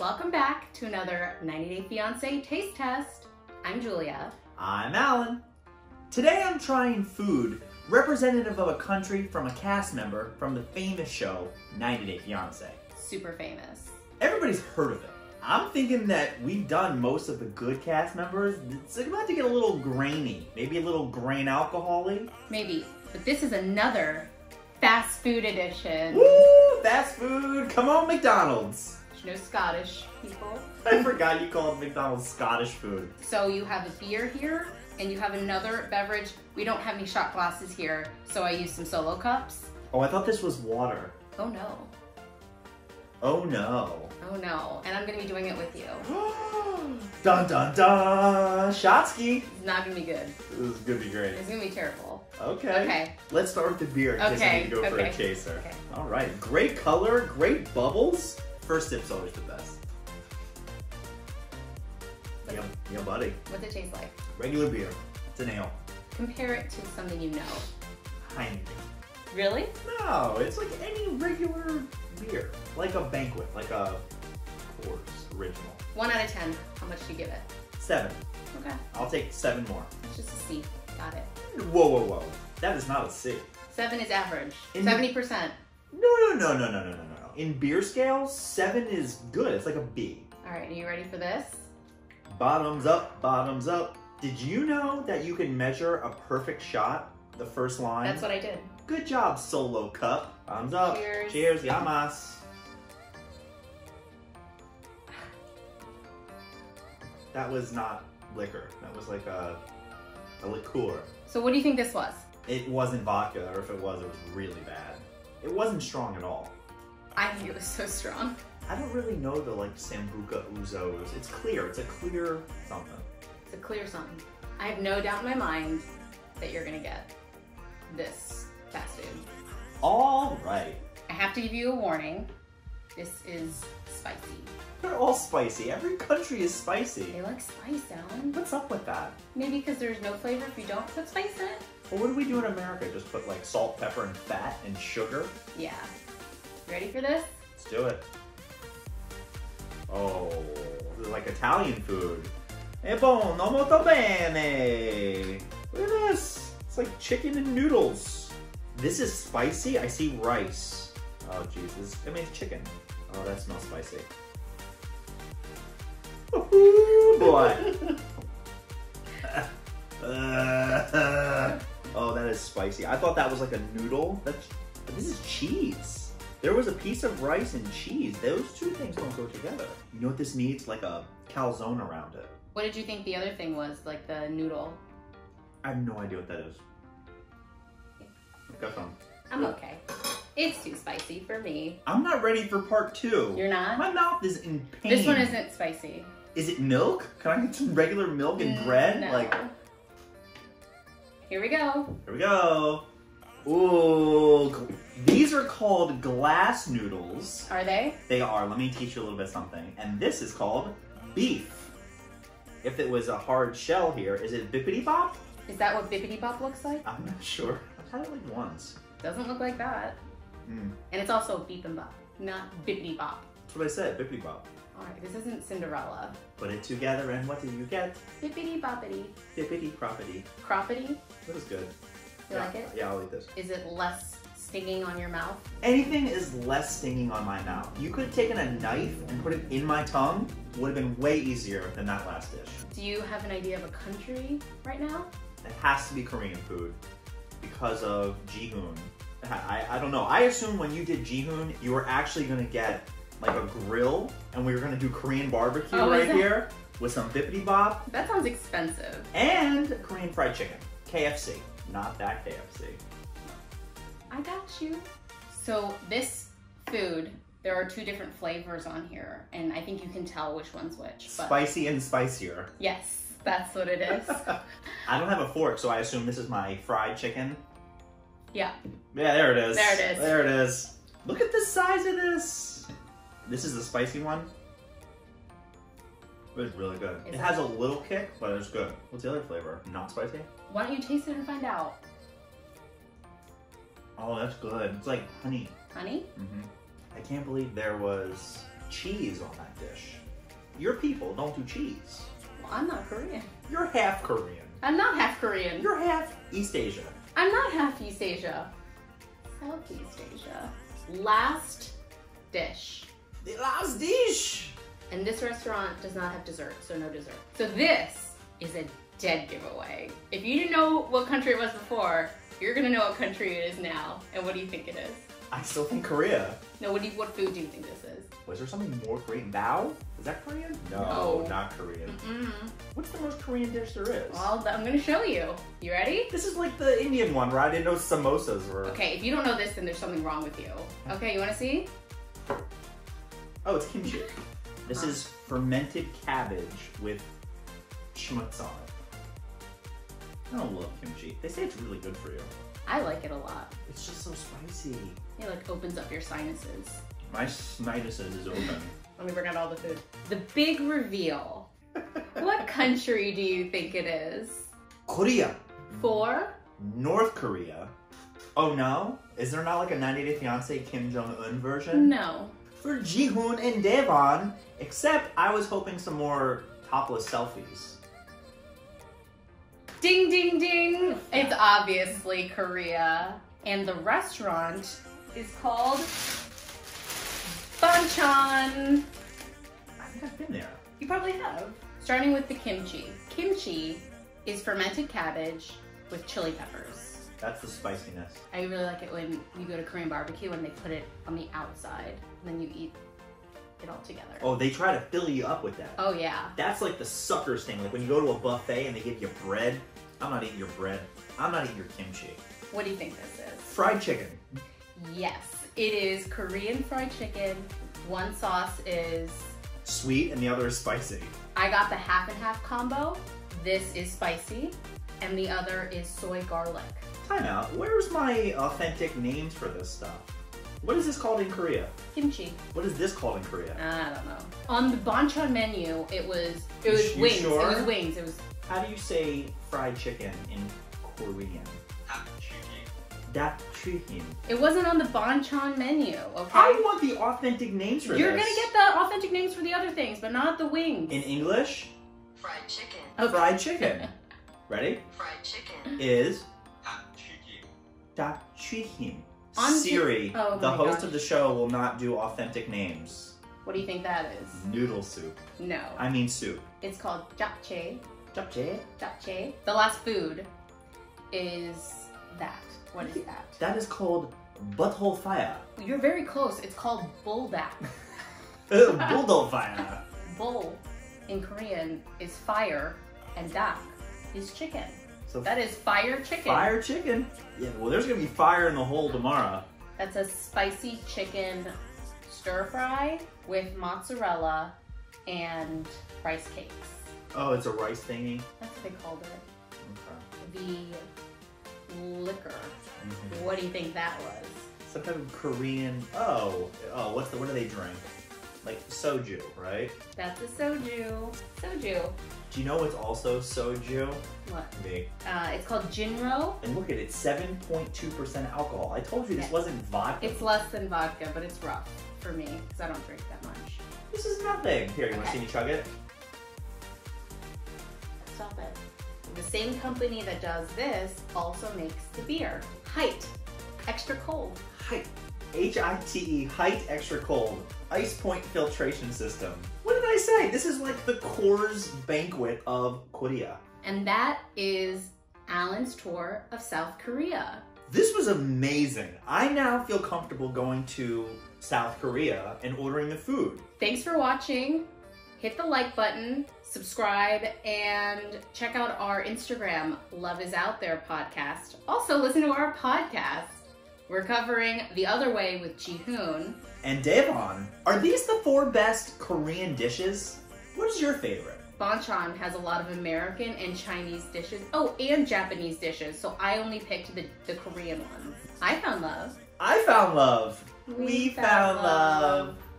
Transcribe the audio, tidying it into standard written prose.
Welcome back to another 90 Day Fiancé taste test. I'm Julia. I'm Alan. Today I'm trying food representative of a country from a cast member from the famous show 90 Day Fiancé. Super famous. Everybody's heard of it. I'm thinking that we've done most of the good cast members. It's about to get a little grainy, maybe a little grain alcohol-y. Maybe, but this is another fast food edition. Woo, fast food, come on McDonald's. No Scottish people. I forgot you called McDonald's Scottish food. So you have a beer here and you have another beverage. We don't have any shot glasses here, so I used some solo cups. Oh, I thought this was water. Oh no. Oh no. Oh no, and I'm gonna be doing it with you. Dun dun dun, shotski. It's not gonna be good. This is gonna be great. It's gonna be terrible. Okay. Okay. Let's start with the beer in case I need to go for a chaser. Okay. All right, great color, great bubbles. First sip's always the best. Yum, yum, buddy. What's it taste like? Regular beer. It's an ale. Compare it to something you know. Heineken. Really? No, it's like any regular beer. Like a banquet, like a Coors original. 1 out of 10. How much do you give it? 7. Okay. I'll take 7 more. It's just a C. Got it. Whoa, whoa, whoa. That is not a C. 7 is average. 70%. No. In beer scales, 7 is good. It's like a B. All right, are you ready for this? Bottoms up, bottoms up. Did you know that you can measure a perfect shot? The first line. That's what I did. Good job, solo cup. Bottoms up. Cheers. Cheers, yamas. That was not liquor. That was like a liqueur. So what do you think this was? It wasn't vodka, or if it was really bad. It wasn't strong at all. I think it was so strong. I don't really know the like Sambuca Uzos. It's clear. It's a clear something. It's a clear something. I have no doubt in my mind that you're gonna get this fast food. All right. I have to give you a warning. This is spicy. They're all spicy. Every country is spicy. They like spice, Alan. What's up with that? Maybe because there's no flavor if you don't put spice in it. Well, what do we do in America? Just put like salt, pepper, and fat and sugar? Yeah. Ready for this? Let's do it. Oh, like Italian food. E buono molto bene. Look at this. It's like chicken and noodles. This is spicy. I see rice. Oh, Jesus. I mean, it's chicken. Oh, that smells spicy. Ooh, boy. Oh, that is spicy. I thought that was like a noodle. But this is cheese. There was a piece of rice and cheese. Those two things don't go together. You know what this needs? Like a calzone around it. What did you think the other thing was? Like the noodle? I have no idea what that is. Got some. I'm okay. It's too spicy for me. I'm not ready for part 2. You're not? My mouth is in pain. This one isn't spicy. Is it milk? Can I get some regular milk and bread? No. Like. Here we go. Here we go. Ooh, these are called glass noodles. Are they? They are. Let me teach you a little bit something. And this is called beef. If it was a hard shell here, is it bippity bop? Is that what bippity bop looks like? I'm not sure. I've had it like once. Doesn't look like that. Mm. And it's also beep and bop, not bippity bop. That's what I said, bippity bop. All right, this isn't Cinderella. Put it together and what do you get? Bippity boppity. Bippity croppity. Croppity? That was good. You like it? Yeah, I'll eat this. Is it less stinging on your mouth? Anything is less stinging on my mouth. You could have taken a knife and put it in my tongue. Would have been way easier than that last dish. Do you have an idea of a country right now? It has to be Korean food because of Jihoon. I don't know. I assume when you did Jihoon, you were actually going to get like a grill and we were going to do Korean barbecue right here with some bippity bop. That sounds expensive. And Korean fried chicken, KFC. Not that KFC. I got you. So this food, there are 2 different flavors on here, and I think you can tell which one's which. But spicy and spicier. Yes, that's what it is. I don't have a fork, so I assume this is my fried chicken. Yeah. Yeah, there it is. There it is. There it is. Look at the size of this. This is the spicy one. It's really good. It has a little kick, but it's good. What's the other flavor? Not spicy? Why don't you taste it and find out? Oh, that's good. It's like honey. Honey? Mm-hmm. I can't believe there was cheese on that dish. Your people don't do cheese. Well, I'm not Korean. You're half Korean. I'm not half Korean. You're half East Asia. I'm not half East Asia. Southeast Asia. Last dish. The last dish! And this restaurant does not have dessert, so no dessert. So this is a dead giveaway. If you didn't know what country it was before, you're gonna know what country it is now. And what do you think it is? I still think Korea. No, what food do you think this is? Was there something more Korean? Bao? Is that Korean? No, not Korean. What's the most Korean dish there is? Well, I'm gonna show you. You ready? This is like the Indian one, right? I didn't know samosas were. Okay, if you don't know this, then there's something wrong with you. Okay, you wanna see? Oh, it's kimchi. This is fermented cabbage with schmutz on it. I don't love kimchi. They say it's really good for you. I like it a lot. It's just so spicy. It like opens up your sinuses. My sinuses is open. Let me bring out all the food. The big reveal. What country do you think it is? Korea. For? North Korea. Oh no? Is there not like a 90 Day Fiancé Kim Jong-un version? No. For Jihoon and Devon, except I was hoping some more topless selfies. Ding, ding, ding. It's obviously Korea. And the restaurant is called Bonchon. I think I've been there. You probably have. Starting with the kimchi. Kimchi is fermented cabbage with chili peppers. That's the spiciness. I really like it when you go to Korean barbecue and they put it on the outside and then you eat it all together. Oh, they try to fill you up with that. Oh yeah. That's like the sucker's thing. Like when you go to a buffet and they give you bread, I'm not eating your bread. I'm not eating your kimchi. What do you think this is? Fried chicken. Yes, it is Korean fried chicken. One sauce is sweet and the other is spicy. I got the half and half combo. This is spicy and the other is soy garlic. Time out. Where's my authentic names for this stuff? What is this called in Korea? Kimchi. What is this called in Korea? I don't know. On the Bonchon menu, it was wings. Sure? It was wings. It was. How do you say fried chicken in Korean? Japchae. It wasn't on the Bonchon menu. Okay. I want the authentic names for this. You're gonna get the authentic names for the other things, but not the wings. In English, fried chicken. Okay. Fried chicken. Ready? Fried chicken is japchae. Siri, the host of the show, will not do authentic names. What do you think that is? Noodle soup. No. I mean soup. It's called japchae. Japchae? Japchae. The last food is that. What is that? That is called butthole fire. You're very close. It's called buldak. Bulldog fire. Bull in Korean is fire and dak is chicken. So that is fire chicken. Fire chicken? Yeah, well there's gonna be fire in the hole tomorrow. That's a spicy chicken stir fry with mozzarella and rice cakes. Oh, it's a rice thingy? That's what they called it. Okay. The liquor. What do you think that was? Some type of Korean, what do they drink? Like soju, right? That's a soju. Soju. Do you know what's also soju? What? Me. It's called Jinro. And look at it, 7.2% alcohol. I told you this wasn't vodka. It's less than vodka, but it's rough for me because I don't drink that much. This is nothing. Here, you want to see me chug it? Stop it. The same company that does this also makes the beer. Hite, extra cold. Hite. H-I-T-E, Hite Extra Cold, Ice Point Filtration System. What did I say? This is like the Coors Banquet of Korea. And that is Alan's tour of South Korea. This was amazing. I now feel comfortable going to South Korea and ordering the food. Thanks for watching. Hit the like button, subscribe, and check out our Instagram, Love Is Out There podcast. Also listen to our podcast. We're covering The Other Way with Jihoon. And Devon. Are these the 4 best Korean dishes? What is your favorite? Bonchon has a lot of American and Chinese dishes. Oh, and Japanese dishes. So I only picked the Korean ones. I found love. I found love. We found love.